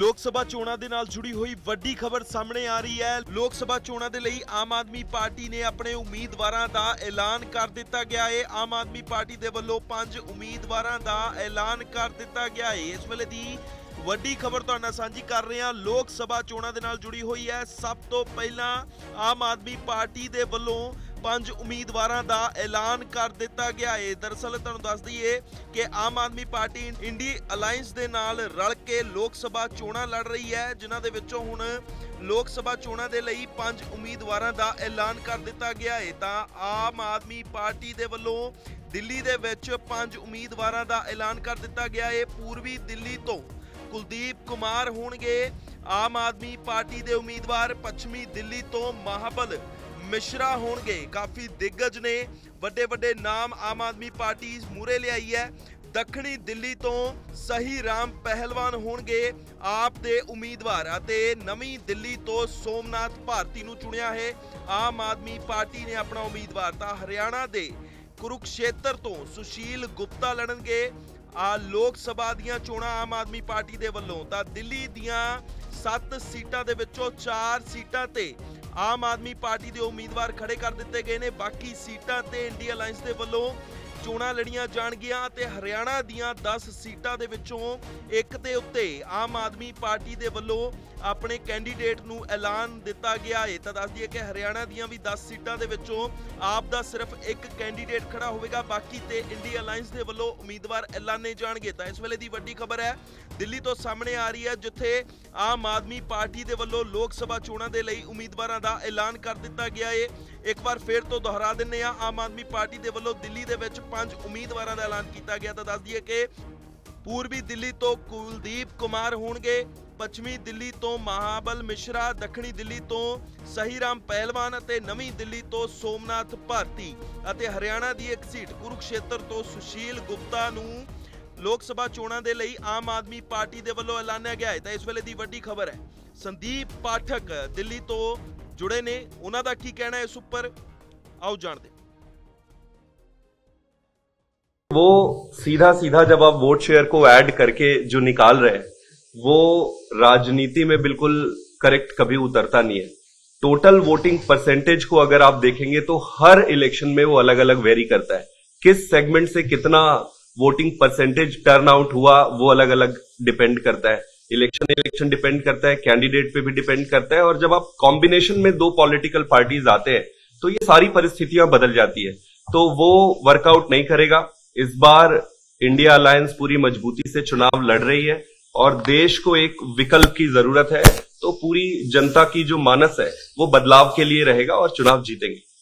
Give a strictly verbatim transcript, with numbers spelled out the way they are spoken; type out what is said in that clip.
ਲੋਕ ਸਭਾ ਚੋਣਾਂ ਦੇ ਨਾਲ ਜੁੜੀ ਹੋਈ ਵੱਡੀ ਖਬਰ ਸਾਹਮਣੇ ਆ ਰਹੀ ਹੈ। ਲੋਕ ਸਭਾ ਚੋਣਾਂ ਦੇ ਲਈ ਆਮ ਆਦਮੀ ਪਾਰਟੀ ਨੇ ਆਪਣੇ ਉਮੀਦਵਾਰਾਂ ਦਾ ਐਲਾਨ ਕਰ ਦਿੱਤਾ ਗਿਆ ਹੈ। ਆਮ ਆਦਮੀ ਪਾਰਟੀ ਦੇ ਵੱਲੋਂ ਪੰਜ ਉਮੀਦਵਾਰਾਂ ਦਾ ਐਲਾਨ ਕਰ ਦਿੱਤਾ ਗਿਆ ਹੈ। ਇਸ ਵੇਲੇ ਦੀ ਵੱਡੀ खबर तो साझी कर रहे हैं। लोग सभा चोणों के नाल जुड़ी हुई है। सब तो पहला आम आदमी पार्टी के वलों पांच उम्मीदवार का ऐलान कर दिता गया है। दरअसल तुहानू दस दईए कि आम आदमी पार्टी इंडी अलायंस के नाल रल के लोग सभा चोणां लड़ रही है, जिन्हां दे विचों हुण लोग सभा चोणां दे लई पांच उम्मीदवार का ऐलान कर दिता गया है। तो आम आदमी पार्टी के वलों दिल्ली दे विच पांच उम्मीदवार का ऐलान कर दिता गया है। पूर्वी दिल्ली तो कुलदीप कुमार होणगे आम आदमी पार्टी के उम्मीदवार, पश्चिमी दिल्ली तो महाबल मिश्रा होणगे। काफ़ी दिग्गज ने वड्डे वड्डे नाम आम आदमी पार्टी मूहरे लियाई है। दक्षिणी दिल्ली तो सही राम पहलवान होणगे आप दे उम्मीदवार, नवी दिल्ली तो सोमनाथ भारती नूं चुनिया है आम आदमी पार्टी ने अपना उम्मीदवार। तो हरियाणा के कुरुक्षेत्र तो सुशील गुप्ता लड़नगे आ लोक सभा दीआं चोणां आम आदमी पार्टी दे वल्लों। तां दिल्ली दीआं सत्त सीटां दे विचों चार सीटां ते आम आदमी पार्टी दे उम्मीदवार खड़े कर दिते गए ने। बाकी सीटां ते इंडी अलायंस दे वल्लों चोणां लड़ीआं जाणगीआं ते हरियाणा दीआं दस सीटां दे विचों इक दे उत्ते आम आदमी पार्टी दे वल्लों अपने कैंडीडेट नूं ऐलान दिता गया है। तां दस दईए कि हरियाणा दीआं भी दस सीटां दे विचों आप दा सिर्फ एक कैंडीडेट खड़ा होवेगा, बाकी ते इंडी अलायंस दे वल्लों उम्मीदवार ऐलाने जाणगे। तां इस वेले दी वड्डी खबर है दिल्ली तो सामने आ रही है, जिथे आम आदमी पार्टी के वलों लोग सभा चोणों के लिए उम्मीदवार का ऐलान कर दिता गया है। एक बार फिर तो दोहरा दें, आम आदमी पार्टी के वलों दिल्ली के पांच उम्मीदवार का ऐलान किया गया। तो दस दईए कि पूर्वी दिल्ली तो कुलदीप कुमार होणगे, पश्चिमी दिल्ली तो महाबल मिश्रा, दक्षिणी दिल्ली तो सही राम पहलवान, नवी दिल्ली तो सोमनाथ भारती, हरियाणा की एक सीट कुरुक्षेत्र तो सुशील गुप्ता नूं लोग सभा चोणों के लिए आम आदमी पार्टी के वलों ऐलानिया गया है। तो इस वेले की वड्डी खबर है। संदीप पाठक दिल्ली तो जुड़े ने, उन्हों का की कहना है इस उपर आओ जानते हैं। वो सीधा सीधा जब आप वोट शेयर को ऐड करके जो निकाल रहे हैं, वो राजनीति में बिल्कुल करेक्ट कभी उतरता नहीं है। टोटल वोटिंग परसेंटेज को अगर आप देखेंगे तो हर इलेक्शन में वो अलग अलग वेरी करता है। किस सेगमेंट से कितना वोटिंग परसेंटेज टर्न आउट हुआ वो अलग अलग डिपेंड करता है। इलेक्शन इलेक्शन डिपेंड करता है, कैंडिडेट पे भी डिपेंड करता है। और जब आप कॉम्बिनेशन में दो पॉलिटिकल पार्टीज आते हैं तो ये सारी परिस्थितियां बदल जाती है। तो वो वर्कआउट नहीं करेगा। इस बार इंडिया अलायंस पूरी मजबूती से चुनाव लड़ रही है और देश को एक विकल्प की जरूरत है। तो पूरी जनता की जो मानस है वो बदलाव के लिए रहेगा और चुनाव जीतेंगे।